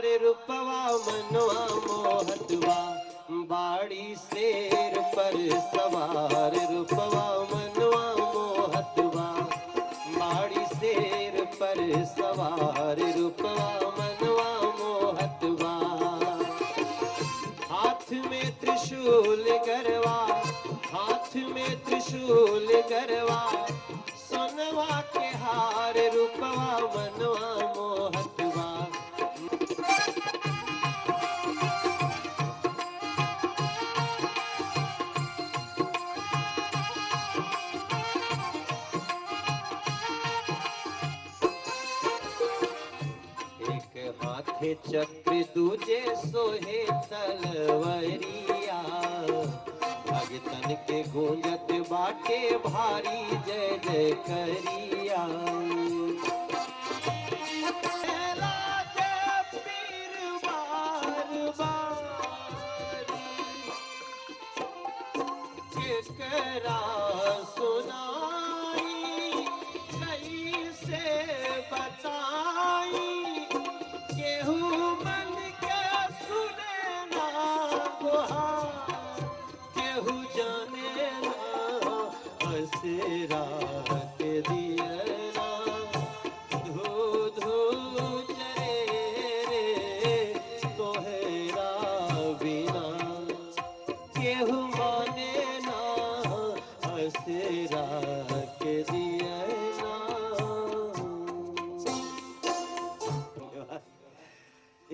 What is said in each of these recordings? मारे रूपवा मनवा मोहतवा बाड़ी शेर पर सवार रूपवा मनवा मोहतवा बाड़ी शेर पर सवार रूपवा मनवा मोहतवा हाथ में त्रिशूल गरवा हाथ में त्रिशूल गरवा सोनवा के हार रूपवा मनवा मोहतवा एक हाथे चक्र दूजे सोहे तलवरिया भगतन के गूंजत बाटे भारी जय जय करिया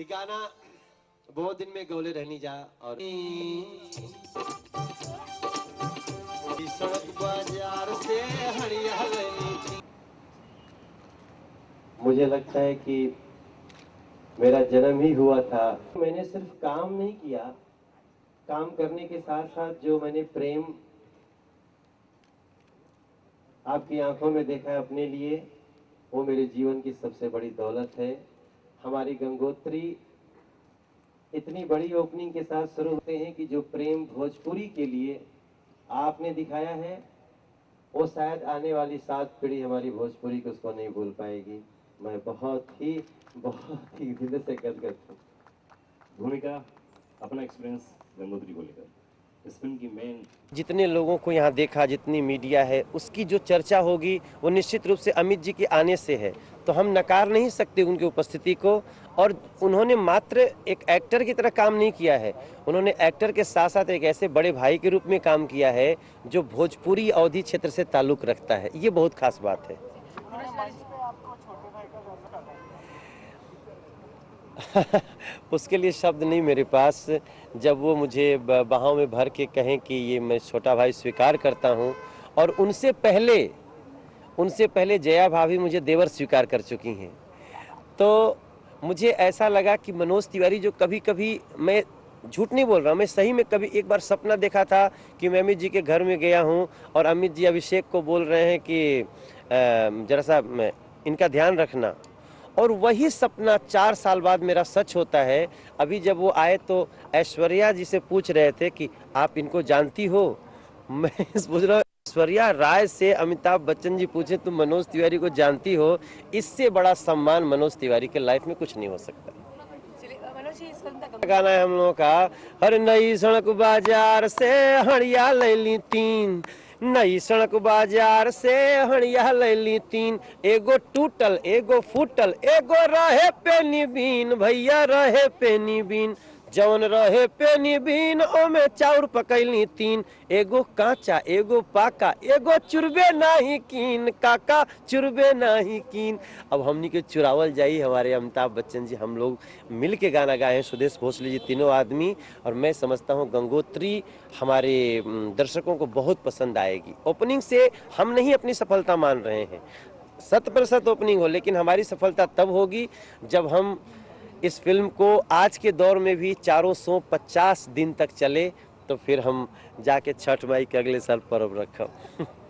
गाना बहुत दिन में गौले रहनी जा और बाजार से मुझे लगता है कि मेरा जन्म ही हुआ था। मैंने सिर्फ काम नहीं किया, काम करने के साथ साथ जो मैंने प्रेम आपकी आंखों में देखा है अपने लिए, वो मेरे जीवन की सबसे बड़ी दौलत है। हमारी गंगोत्री इतनी बड़ी ओपनिंग के साथ शुरू होते हैं कि जो प्रेम भोजपुरी के लिए आपने दिखाया है, वो शायद आने वाली 7 पीढ़ी हमारी भोजपुरी को उसको नहीं भूल पाएगी। मैं बहुत ही दिल से करता हूँ। भूमिका अपना एक्सपीरियंस गंगोत्री को लेकर इस फिल्म की मेन जितने लोगों को यहाँ देखा, जितनी मीडिया है, उसकी जो चर्चा होगी वो निश्चित रूप से अमित जी के आने से है, तो हम नकार नहीं सकते उनकी उपस्थिति को। और उन्होंने मात्र एक एक्टर की तरह काम नहीं किया है, उन्होंने एक्टर के साथ साथ एक ऐसे बड़े भाई के रूप में काम किया है जो भोजपुरी अवधी क्षेत्र से ताल्लुक रखता है। ये बहुत खास बात है। उसके लिए शब्द नहीं मेरे पास। जब वो मुझे बाहों में भर के कहें कि ये मैं छोटा भाई स्वीकार करता हूँ, और उनसे पहले जया भाभी मुझे देवर स्वीकार कर चुकी हैं, तो मुझे ऐसा लगा कि मनोज तिवारी जो कभी कभी, मैं झूठ नहीं बोल रहा हूँ, मैं सही में कभी एक बार सपना देखा था कि मैं अमित जी के घर में गया हूँ और अमित जी अभिषेक को बोल रहे हैं कि जरा सा इनका ध्यान रखना, और वही सपना 4 साल बाद मेरा सच होता है। अभी जब वो आए तो ऐश्वर्या जी से पूछ रहे थे कि आप इनको जानती हो, मैं पूछ रहा हूँ ऐश्वर्या राय से अमिताभ बच्चन जी पूछे तुम मनोज तिवारी को जानती हो, इससे बड़ा सम्मान मनोज तिवारी के लाइफ में कुछ नहीं हो सकता। गाना है हम लोगों का, हर नई सड़क बाजार से हड़िया ले ली तीन, नई सड़क बाजार से हड़िया ले ली तीन, एगो टूटल एगो फूटल एगो रहे पेनी बीन, भैया रहे पेनी बीन, जवन रहे पेनी बीन ओमे चाउर पकैली तीन, एगो कांचा एगो पाका एगो चुरबे नाही कीन, काका चुरबे नाही कीन। अब हमनी के चुरावल जाई, हमारे अमिताभ बच्चन जी, हम लोग मिल के गाना गाए हैं, सुरेश भोसले जी, तीनों आदमी, और मैं समझता हूँ गंगोत्री हमारे दर्शकों को बहुत पसंद आएगी। ओपनिंग से हम नहीं अपनी सफलता मान रहे हैं, 100% ओपनिंग हो, लेकिन हमारी सफलता तब होगी जब हम इस फिल्म को आज के दौर में भी 450 दिन तक चले, तो फिर हम जाके छठ माई के अगले साल पर्व रखा।